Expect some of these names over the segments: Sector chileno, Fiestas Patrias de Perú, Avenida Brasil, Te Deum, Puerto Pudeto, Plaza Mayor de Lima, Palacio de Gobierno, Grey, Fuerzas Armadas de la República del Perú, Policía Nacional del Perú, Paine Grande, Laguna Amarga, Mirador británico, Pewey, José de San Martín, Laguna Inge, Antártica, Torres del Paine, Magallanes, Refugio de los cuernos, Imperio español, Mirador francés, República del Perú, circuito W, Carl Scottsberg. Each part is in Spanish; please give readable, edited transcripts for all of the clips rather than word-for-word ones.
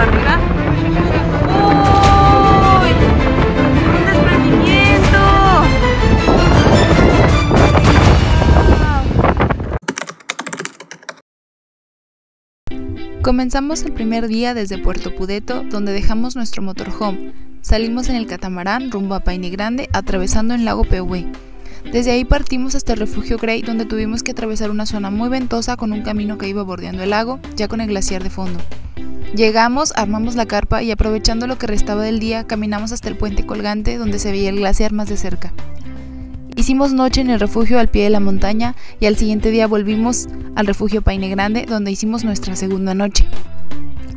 de arriba. ¡Uy! ¡Un desprendimiento! Wow. Comenzamos el primer día desde Puerto Pudeto, donde dejamos nuestro motorhome. Salimos en el catamarán rumbo a Paine Grande, atravesando el lago Pewey. Desde ahí partimos hasta el refugio Grey, donde tuvimos que atravesar una zona muy ventosa con un camino que iba bordeando el lago, ya con el glaciar de fondo. Llegamos, armamos la carpa y aprovechando lo que restaba del día, caminamos hasta el puente colgante donde se veía el glaciar más de cerca. Hicimos noche en el refugio al pie de la montaña y al siguiente día volvimos al refugio Paine Grande, donde hicimos nuestra segunda noche.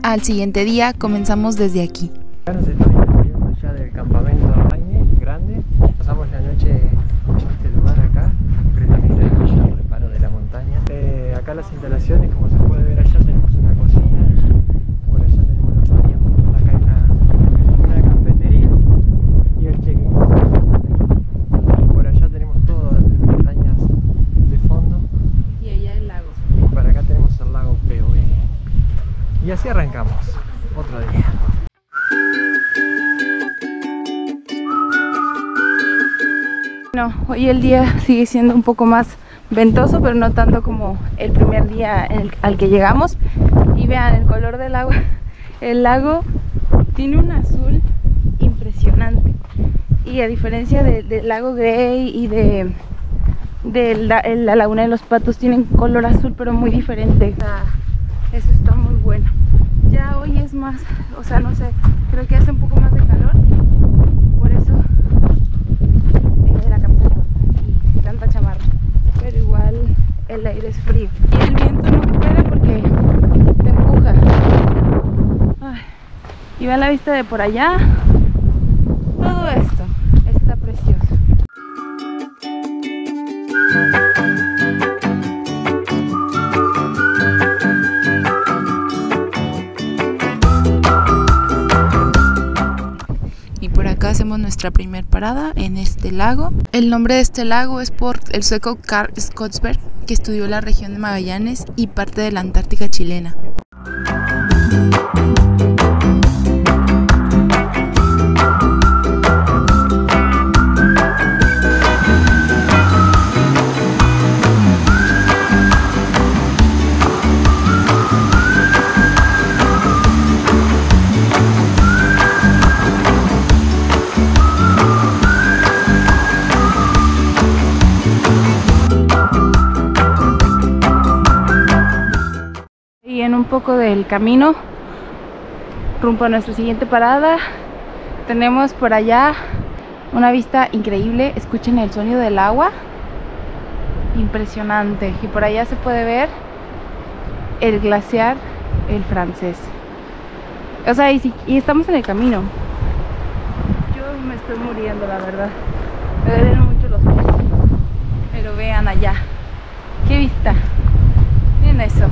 Al siguiente día comenzamos desde aquí. Ya del campamento a Paine Grande, pasamos la noche en este lugar acá, completamente el reparo de la montaña. Acá las instalaciones, como se puede ver allá, tenemos una cocina, por allá tenemos los baños, acá hay una cafetería y el check-in. Por allá tenemos todas las montañas de fondo. Y allá el lago. Y para acá tenemos el lago Pewey. Y así arrancamos, otro día. Bueno, hoy el día sigue siendo un poco más ventoso, pero no tanto como el primer día al que llegamos. Y vean el color del agua. El lago tiene un azul impresionante. Y a diferencia del lago Grey y de la Laguna de los Patos, tienen color azul, pero muy diferente. Eso está muy bueno. Ya hoy es más, o sea, no sé, creo que hace un poco más de calor. Por eso... tanta chamarra, pero igual el aire es frío y el viento no coopera porque te empuja. Ay. Y vean la vista de por allá, todo esto está precioso. Hacemos nuestra primera parada en este lago. El nombre de este lago es por el sueco Carl Scottsberg, que estudió la región de Magallanes y parte de la Antártica chilena. En un poco del camino rumbo a nuestra siguiente parada tenemos por allá una vista increíble. Escuchen el sonido del agua, impresionante. Y por allá se puede ver el glaciar, el francés, o sea, y estamos en el camino. Yo me estoy muriendo, la verdad, me duelen mucho los pies, pero vean allá qué vista. Miren eso.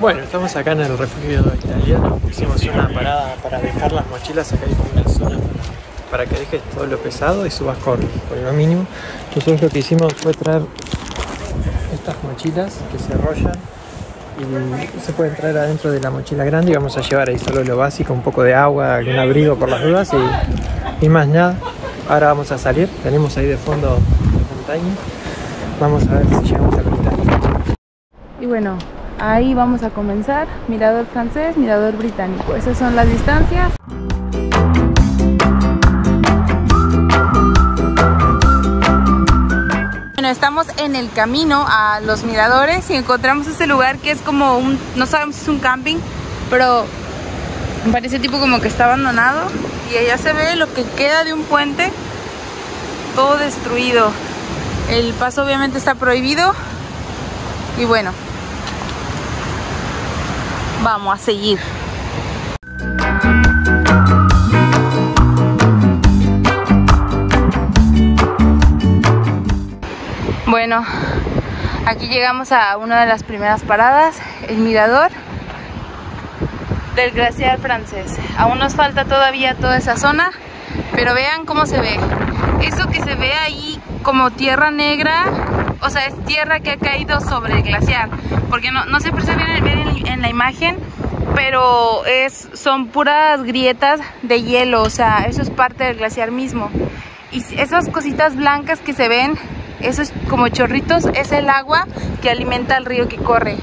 Bueno, estamos acá en el refugio italiano. Hicimos una parada para dejar las mochilas. Acá hay una zona para que dejes todo lo pesado y subas con lo mínimo. Nosotros lo que hicimos fue traer estas mochilas que se enrollan y se pueden traer adentro de la mochila grande, y vamos a llevar ahí solo lo básico, un poco de agua, algún abrigo por las dudas y más nada. Ahora vamos a salir, tenemos ahí de fondo la montaña, vamos a ver si llegamos a Británico. Y bueno, ahí vamos a comenzar, Mirador francés, Mirador británico. Esas son las distancias. Bueno, estamos en el camino a los miradores y encontramos este lugar que es como un, no sabemos si es un camping, pero parece tipo como que está abandonado. Y allá se ve lo que queda de un puente, todo destruido. El paso obviamente está prohibido y bueno, vamos a seguir. Bueno, aquí llegamos a una de las primeras paradas, el mirador del glaciar francés. Aún nos falta todavía toda esa zona, pero vean cómo se ve. Eso que se ve ahí como tierra negra, o sea, es tierra que ha caído sobre el glaciar, porque no se percibe bien en la imagen, pero son puras grietas de hielo, o sea, eso es parte del glaciar mismo. Y esas cositas blancas que se ven, esos como chorritos, es el agua que alimenta el río que corre.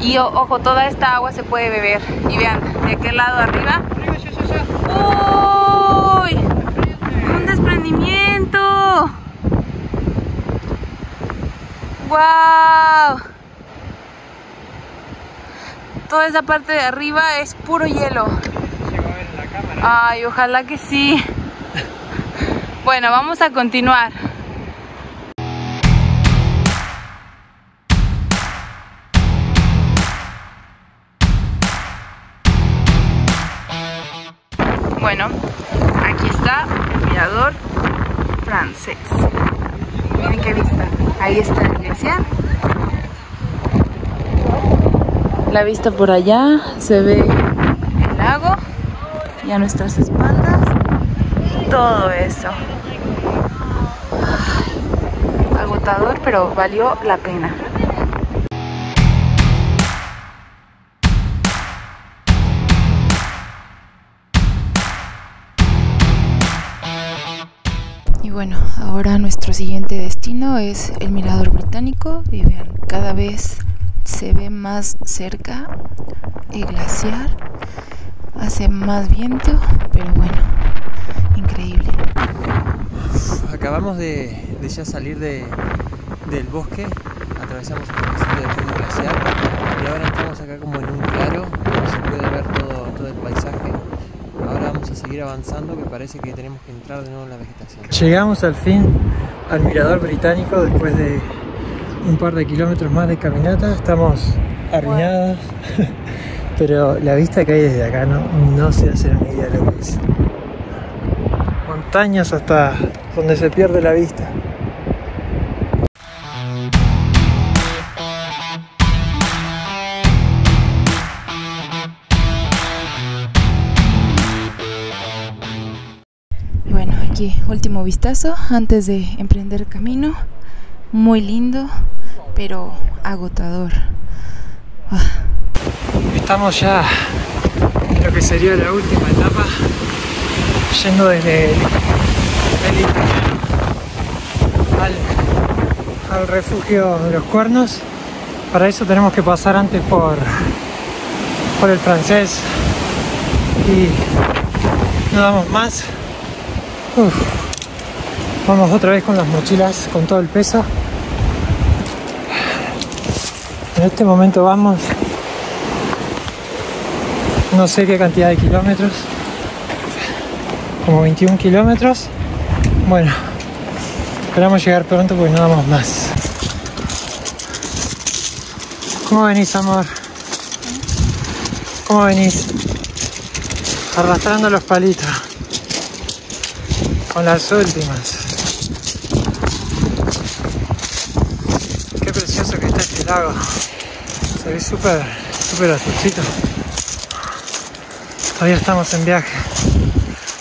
Y ojo, toda esta agua se puede beber. Y vean, de aquel lado arriba. ¡Uy! ¡Un desprendimiento! ¡Wow! Toda esa parte de arriba es puro hielo. Ay, ojalá que sí. Bueno, vamos a continuar. Bueno, aquí está el mirador francés. Miren qué vista. Ahí está la iglesia. La vista por allá, se ve el lago y a nuestras espaldas todo eso. Agotador, pero valió la pena. Bueno, ahora nuestro siguiente destino es el Mirador Británico y vean, cada vez se ve más cerca el glaciar, hace más viento, pero bueno, increíble. Acabamos de ya salir del bosque, atravesamos el glaciar y ahora estamos acá como en un claro donde se puede ver todo el paisaje. Ahora vamos a seguir avanzando, que parece que tenemos que entrar de nuevo en la vegetación. Llegamos al fin al Mirador Británico después de un par de kilómetros más de caminata. Estamos arruinados, pero la vista que hay desde acá no se hace una idea de lo que es. Montañas hasta donde se pierde la vista. Último vistazo antes de emprender camino. Muy lindo, pero agotador. Estamos ya en lo que sería la última etapa, yendo desde el italiano al refugio de los cuernos. Para eso tenemos que pasar antes por el francés y no damos más. Uf. Vamos otra vez con las mochilas, con todo el peso. En este momento vamos no sé qué cantidad de kilómetros, como 21 kilómetros. Bueno, esperamos llegar pronto porque no damos más. ¿Cómo venís, amor? ¿Cómo venís? Arrastrando los palitos. Con las últimas. Qué precioso que está este lago. Se ve súper azulcito. Todavía estamos en viaje.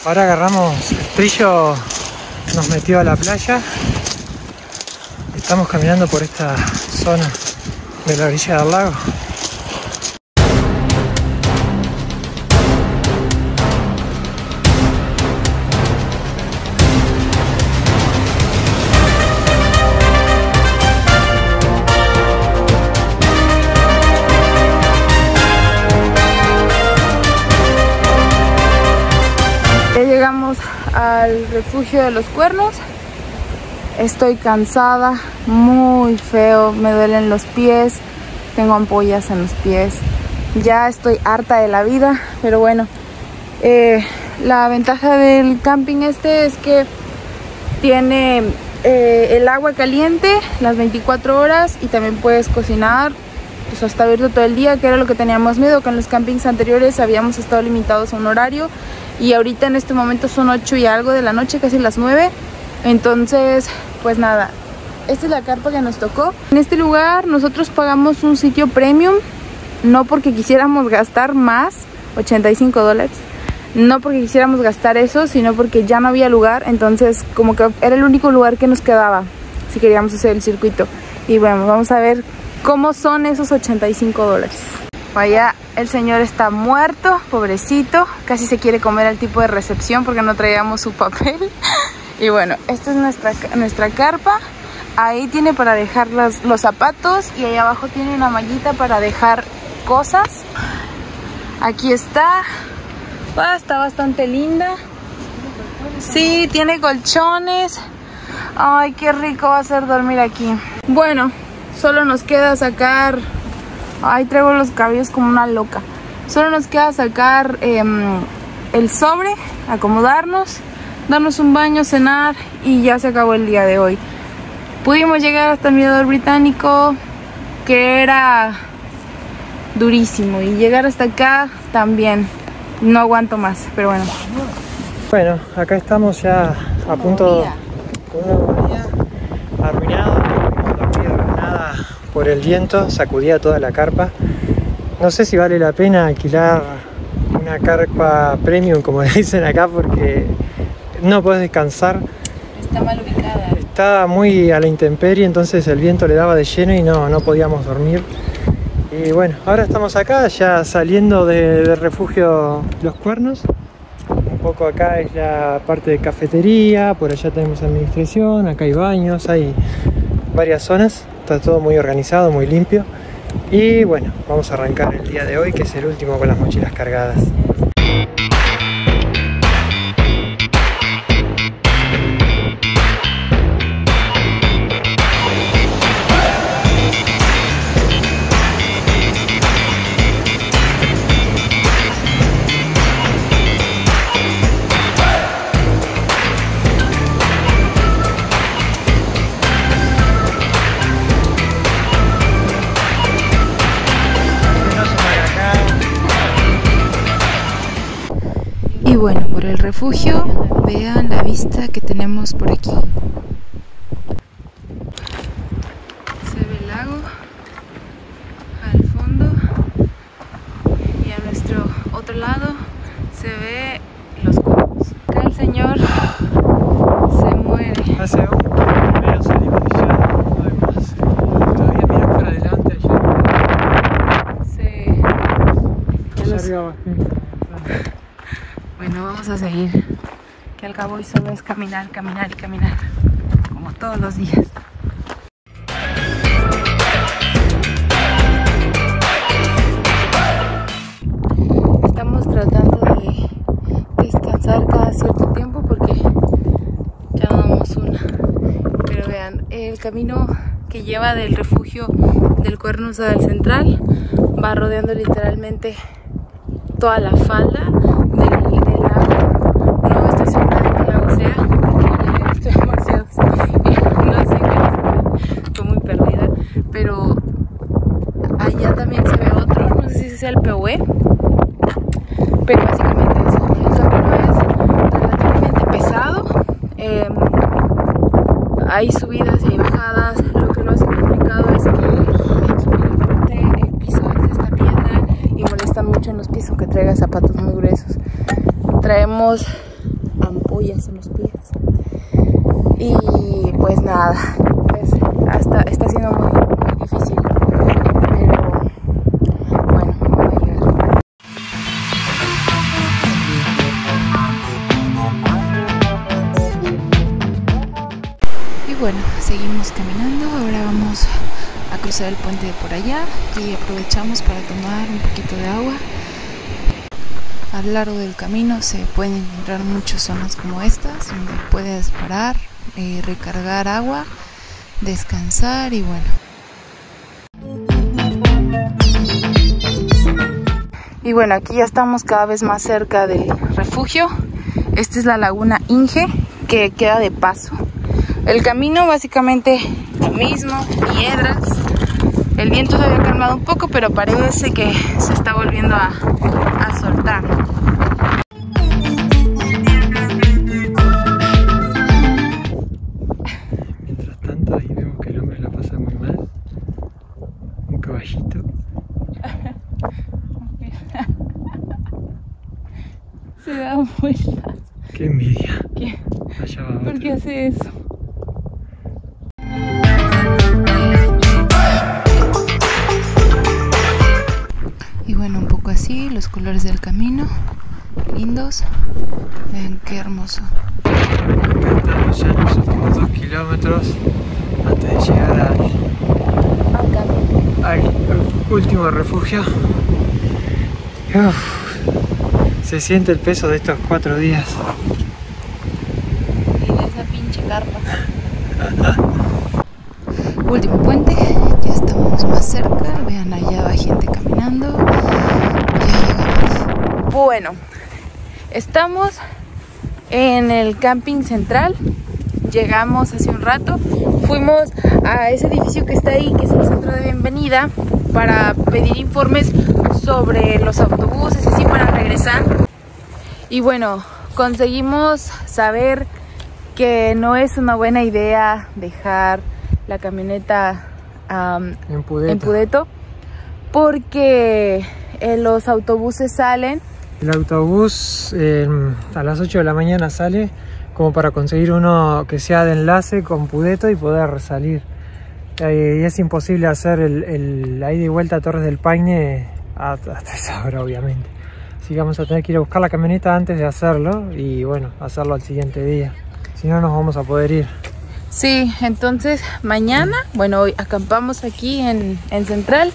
Ahora agarramos el trillo que nos metió a la playa. Estamos caminando por esta zona de la orilla del lago. Al refugio de los cuernos. Estoy cansada, muy feo, me duelen los pies, tengo ampollas en los pies, ya estoy harta de la vida, pero bueno, la ventaja del camping es que tiene el agua caliente las 24 horas y también puedes cocinar, pues está abierto todo el día, que era lo que teníamos miedo, que en los campings anteriores habíamos estado limitados a un horario. Y ahorita en este momento son 8 y algo de la noche, casi las 9. Entonces, pues nada, esta es la carpa que nos tocó. En este lugar nosotros pagamos un sitio premium, no porque quisiéramos gastar más, $85. No porque quisiéramos gastar eso, sino porque ya no había lugar. Entonces, como que era el único lugar que nos quedaba, si queríamos hacer el circuito. Y bueno, vamos a ver cómo son esos $85. Vaya El señor está muerto, pobrecito. Casi se quiere comer al tipo de recepción porque no traíamos su papel. Y bueno, esta es nuestra carpa. Ahí tiene para dejar los zapatos y ahí abajo tiene una mallita para dejar cosas. Aquí está. Ah, está bastante linda. Sí, tiene colchones. Ay, qué rico va a ser dormir aquí. Bueno, solo nos queda sacar... Ay, traigo los cabellos como una loca. Solo nos queda sacar el sobre, acomodarnos, darnos un baño, cenar y ya se acabó el día de hoy. Pudimos llegar hasta el Mirador Británico, que era durísimo, y llegar hasta acá también. No aguanto más, pero bueno. Bueno, acá estamos ya a punto de una agonía, arruinado, nada por el viento, sacudía toda la carpa. No sé si vale la pena alquilar una carpa premium, como dicen acá, porque no podés descansar. Está mal ubicada. Estaba muy a la intemperie, entonces el viento le daba de lleno y no podíamos dormir. Y bueno, ahora estamos acá, ya saliendo del refugio Los Cuernos. Un poco acá es la parte de cafetería, por allá tenemos administración, acá hay baños, hay varias zonas. Está todo muy organizado, muy limpio. Y bueno, vamos a arrancar el día de hoy, que es el último con las mochilas cargadas. Y bueno, por el refugio, vean la vista que tenemos por aquí. Se ve el lago al fondo y a nuestro otro lado se ve los cuernos. Acá el señor se muere. Hace un kilómetro salimos ya, además todavía miran para adelante allá. Sí. Ya arriba. Bueno, vamos a seguir, que al cabo hoy solo es caminar, caminar y caminar, como todos los días. Estamos tratando de descansar cada cierto tiempo porque ya vamos una. Pero vean, el camino que lleva del refugio del Cuernos al central va rodeando literalmente toda la falda. Pero allá también se ve otro, no sé si ese sea el Pewey, pero básicamente eso. El camino es relativamente pesado, hay subidas y hay bajadas. Lo que lo hace complicado es que subidamente el piso es esta piedra y molesta mucho en los pies, aunque traiga zapatos muy gruesos. Traemos ampollas en los pies y pues nada, pues hasta está siendo muy difícil, pero bueno, vamos a llegar. Y bueno, seguimos caminando. Ahora vamos a cruzar el puente de por allá y aprovechamos para tomar un poquito de agua. A lo largo del camino se pueden encontrar muchas zonas como estas, donde puedes parar, recargar agua, descansar y bueno. Y bueno, aquí ya estamos cada vez más cerca del refugio. Esta es la Laguna Inge, que queda de paso. El camino básicamente lo mismo, piedras. El viento se había calmado un poco, pero parece que se está volviendo a soltar. Mientras tanto, ahí vemos que el hombre la pasa muy mal. Un caballito. Se da vueltas. Qué envidia. ¿Qué? Allá va. ¿Por qué hace eso? Y bueno, un poco los colores del camino, lindos. Vean qué hermoso. Estamos ya en los últimos 2 kilómetros antes de llegar al último refugio. Uf, se siente el peso de estos 4 días. Y de esa pinche carpa. Último puente, ya estamos más cerca. Vean, allá va gente caminando. Ya llegamos. Bueno, estamos en el camping central. Llegamos hace un rato. Fuimos a ese edificio que está ahí, que es el centro de bienvenida, para pedir informes sobre los autobuses, así para regresar. Y bueno, conseguimos saber que no es una buena idea dejar la camioneta en Pudeto, porque los autobuses salen. El autobús a las 8 de la mañana sale, como para conseguir uno que sea de enlace con Pudeto y poder salir. Y es imposible hacer la ida y vuelta a Torres del Paine hasta esa hora, obviamente. Así que vamos a tener que ir a buscar la camioneta antes de hacerlo, y bueno, hacerlo al siguiente día. Si no, nos vamos a poder ir. Sí, entonces mañana, bueno, hoy acampamos aquí en Central,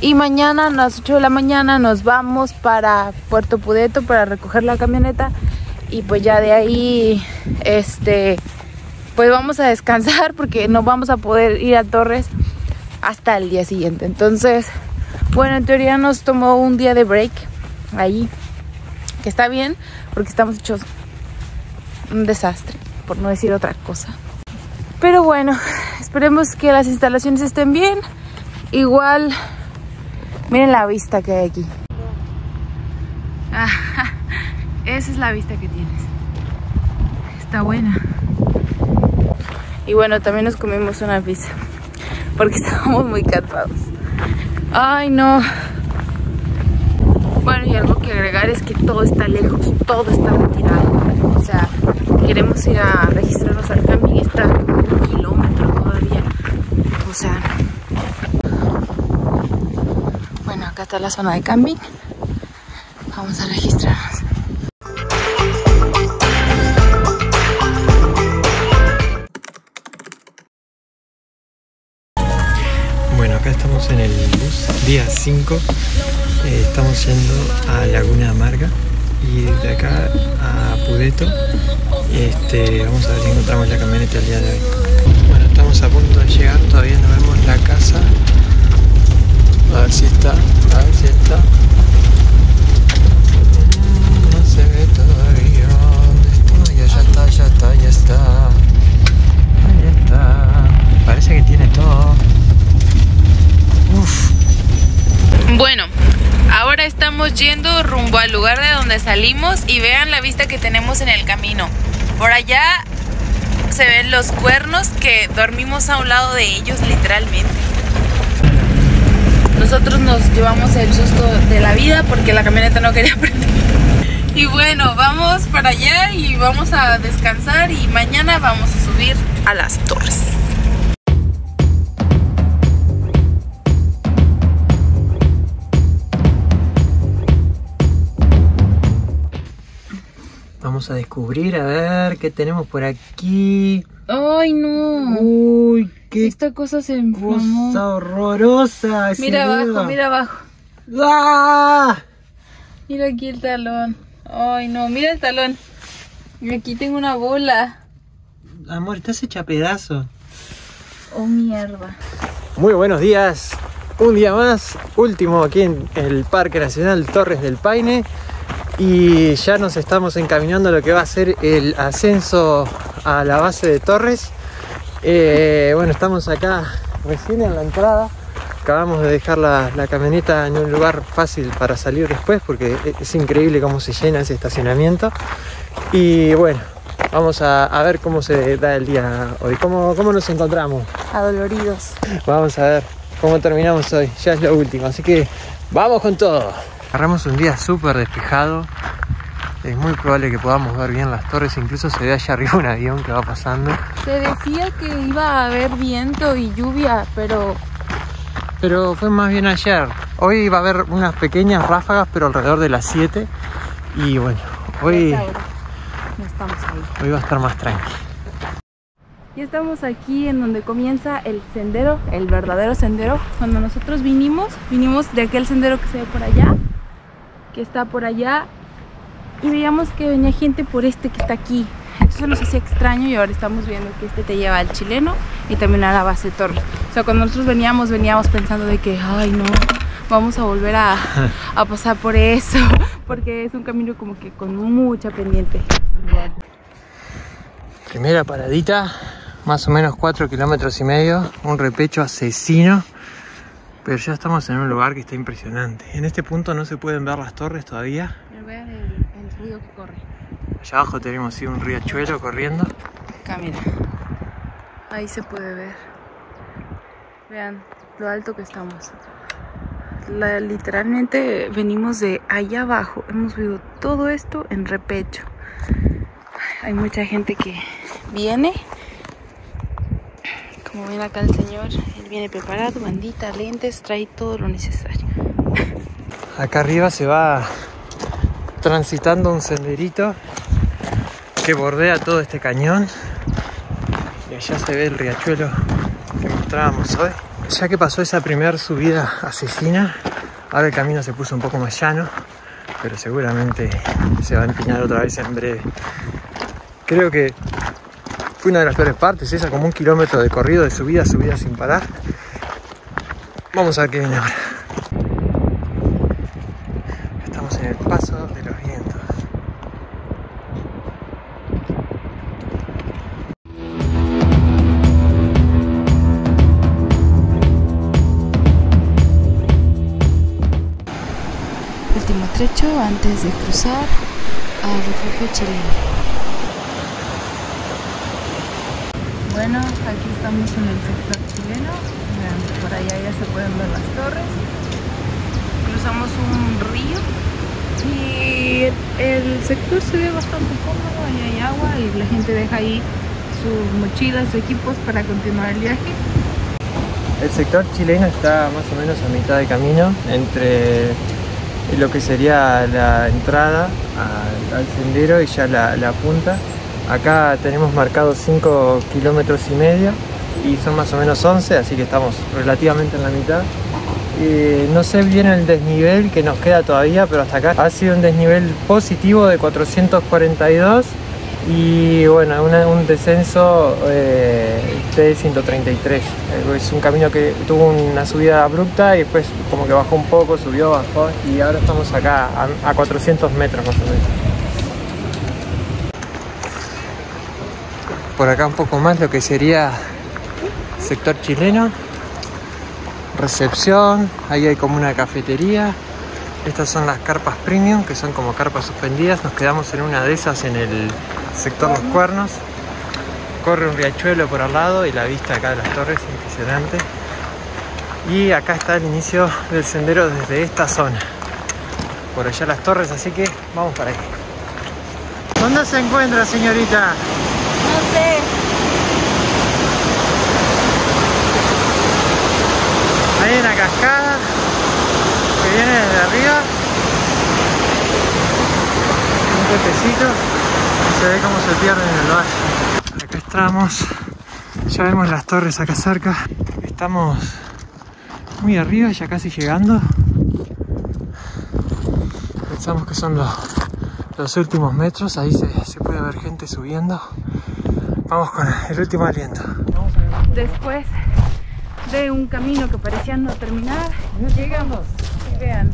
y mañana a las 8 de la mañana nos vamos para Puerto Pudeto para recoger la camioneta, y pues ya de ahí pues vamos a descansar, porque no vamos a poder ir a Torres hasta el día siguiente. Entonces, bueno, en teoría nos tomó un día de break ahí, que está bien, porque estamos hechos un desastre, por no decir otra cosa. Pero bueno, esperemos que las instalaciones estén bien. Igual, miren la vista que hay aquí. Ajá, esa es la vista que tienes. Está buena. Y bueno, también nos comimos una pizza, porque estábamos muy cansados. Ay, no. Bueno, y algo que agregar es que todo está lejos, todo está retirado. O sea, queremos ir a registrarnos al camping y está 1 kilómetro todavía. O sea, bueno, acá está la zona de camping. Vamos a registrarnos. Bueno, acá estamos en el bus, día 5. Estamos yendo a Laguna Amarga. Y de acá a Pudeto vamos a ver si encontramos la camioneta el día de hoy. Bueno, estamos a punto de llegar, todavía no vemos la casa. A ver si está, no se ve todavía. ¿Dónde está? Ya está. Parece que tiene todo. Uff. Bueno, ahora estamos yendo rumbo al lugar de donde salimos, y vean la vista que tenemos en el camino. Por allá se ven los cuernos, que dormimos a un lado de ellos literalmente. Nosotros nos llevamos el susto de la vida porque la camioneta no quería prender. Y bueno, vamos para allá y vamos a descansar, y mañana vamos a subir a las torres. Vamos a descubrir, a ver qué tenemos por aquí. ¡Ay, no! ¡Uy, qué! Esta cosa se inflamó. ¡Cosa horrorosa! Mira abajo, mira abajo. ¡Ah! Mira aquí el talón. ¡Ay, no! Mira el talón. Y aquí tengo una bola. Amor, estás hecha pedazo. ¡Oh, mierda! Muy buenos días. Un día más. Último aquí en el Parque Nacional Torres del Paine. Y ya nos estamos encaminando a lo que va a ser el ascenso a la base de Torres. Bueno, estamos acá recién en la entrada. Acabamos de dejar la camioneta en un lugar fácil para salir después, porque es increíble cómo se llena ese estacionamiento. Y bueno, vamos a ver cómo se da el día hoy. ¿Cómo nos encontramos? Adoloridos. Vamos a ver cómo terminamos hoy. Ya es lo último, así que vamos con todo. Agarramos un día súper despejado. Es muy probable que podamos ver bien las torres. Incluso se ve allá arriba un avión que va pasando. Se decía que iba a haber viento y lluvia, pero pero fue más bien ayer. Hoy va a haber unas pequeñas ráfagas, pero alrededor de las 7. Y bueno, hoy, no estamos ahí. Hoy va a estar más tranqui. Y estamos aquí en donde comienza el sendero, el verdadero sendero. Cuando nosotros vinimos de aquel sendero que se ve por allá, que está por allá, y veíamos que venía gente por este que está aquí. Entonces nos hacía extraño y ahora estamos viendo que este te lleva al Chileno y también a la base de Torres. O sea, cuando nosotros veníamos pensando de que, ay no, vamos a volver a pasar por eso, porque es un camino como que con mucha pendiente. Primera paradita, más o menos 4,5 kilómetros, un repecho asesino, pero ya estamos en un lugar que está impresionante. En este punto no se pueden ver las torres todavía. Pero vean el ruido que corre. Allá abajo tenemos sí, un riachuelo corriendo. Acá mira, ahí se puede ver. Vean lo alto que estamos. Literalmente venimos de allá abajo, hemos subido todo esto en repecho. Hay mucha gente que viene, como ven acá el señor, él viene preparado, bandita, lentes, trae todo lo necesario. Acá arriba se va transitando un senderito que bordea todo este cañón y allá se ve el riachuelo que mostrábamos hoy. Ya que pasó esa primera subida asesina, ahora el camino se puso un poco más llano, pero seguramente se va a empinar otra vez en breve. Creo que fue una de las peores partes, esa como 1 kilómetro de corrido, de subida sin parar. Vamos a ver qué viene ahora. Estamos en el paso de los vientos. Último trecho antes de cruzar al refugio chileno. Bueno, aquí estamos en el sector chileno, por allá ya se pueden ver las torres. Cruzamos un río y el sector se ve bastante cómodo, ahí hay agua y la gente deja ahí sus mochilas, sus equipos para continuar el viaje. El sector chileno está más o menos a mitad de camino entre lo que sería la entrada al sendero y ya la punta. Acá tenemos marcados 5,5 kilómetros y son más o menos 11, así que estamos relativamente en la mitad. No sé bien el desnivel que nos queda todavía, pero hasta acá ha sido un desnivel positivo de 442 y bueno, un descenso de 133. Es un camino que tuvo una subida abrupta y después como que bajó un poco, subió, bajó y ahora estamos acá a 400 metros más o menos. Por acá un poco más lo que sería sector chileno, recepción, ahí hay como una cafetería. Estas son las carpas premium, que son como carpas suspendidas. Nos quedamos en una de esas en el sector Los Cuernos. Corre un riachuelo por al lado y la vista acá de las torres es impresionante. Y acá está el inicio del sendero desde esta zona. Por allá las torres, así que vamos para ahí. ¿Dónde se encuentra, señorita? Hay una cascada que viene desde arriba, un puentecito y se ve cómo se pierde en el valle. Acá estamos, ya vemos las torres acá cerca, estamos muy arriba, ya casi llegando. Pensamos que son los últimos metros, ahí se puede ver gente subiendo. Vamos con el último aliento. Después de un camino que parecía no terminar, llegamos y vean.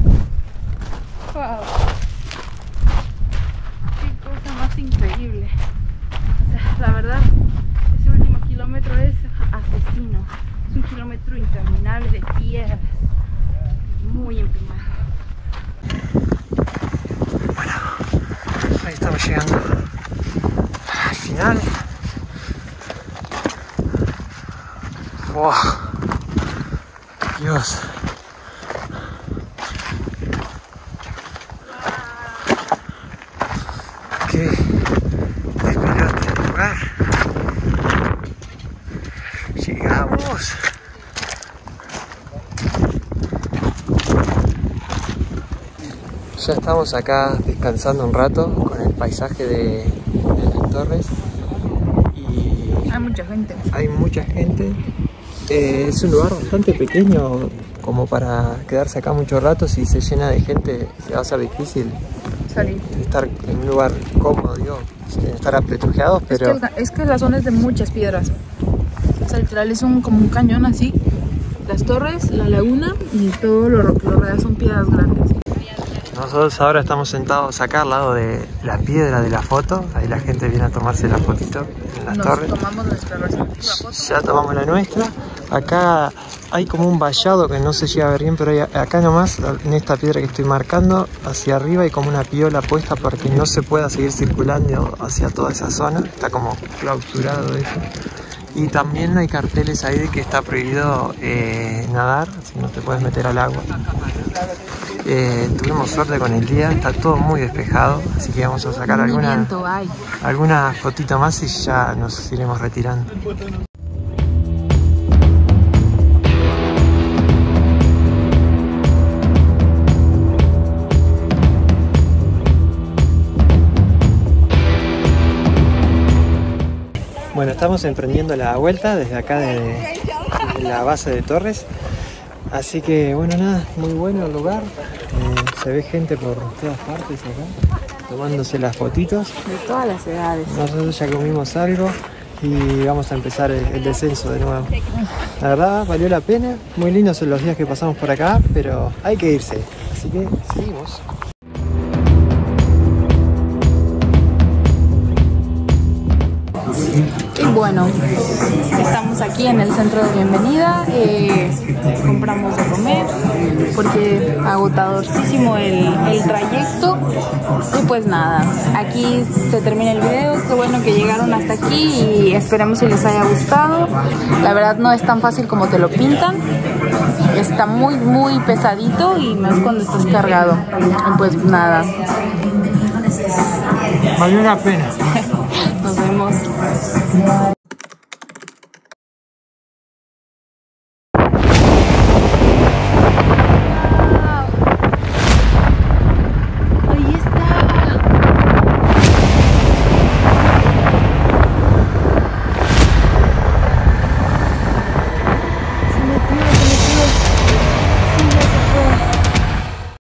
¡Wow! ¡Qué cosa más increíble! O sea, la verdad, ese último kilómetro es asesino. Es un kilómetro interminable de tierras, muy empinado. Bueno, ahí estamos llegando al final. Wow. Dios. Qué despelote de lugar. Llegamos. Ya estamos acá descansando un rato con el paisaje de las torres. Y hay mucha gente. Hay mucha gente. Es un lugar bastante pequeño como para quedarse acá mucho rato. Si se llena de gente se va a hacer difícil salir. Estar en un lugar cómodo, digo, estar apretujeados, pero... Es que la zona es de muchas piedras. O sea, literal es como un cañón así. Las torres, la laguna y todo lo que lo rodea son piedras grandes. Nosotros ahora estamos sentados acá al lado de la piedra de la foto. Ahí la gente viene a tomarse la fotito en las torres. Tomamos nuestra respectiva foto. Ya tomamos la nuestra. Acá hay como un vallado que no se llega a ver bien, pero hay acá nomás, en esta piedra que estoy marcando, hacia arriba hay como una piola puesta para que no se pueda seguir circulando hacia toda esa zona. Está como clausurado eso. Y también hay carteles ahí de que está prohibido nadar, si no te puedes meter al agua. Tuvimos suerte con el día, está todo muy despejado, así que vamos a sacar alguna fotito más y ya nos iremos retirando. Bueno, estamos emprendiendo la vuelta desde acá de la base de Torres. Así que bueno, nada, muy bueno el lugar. Se ve gente por todas partes acá, tomándose las fotitos. De todas las edades. Nosotros ya comimos algo y vamos a empezar el descenso de nuevo. La verdad, valió la pena. Muy lindos son los días que pasamos por acá, pero hay que irse. Así que seguimos. Bueno, estamos aquí en el centro de bienvenida, compramos de comer porque agotadorcísimo el trayecto y pues nada, aquí se termina el video. Qué bueno que llegaron hasta aquí y esperemos que les haya gustado. La verdad no es tan fácil como te lo pintan, está muy muy pesadito y más cuando estás cargado, pues nada. Valió la pena. Nos vemos.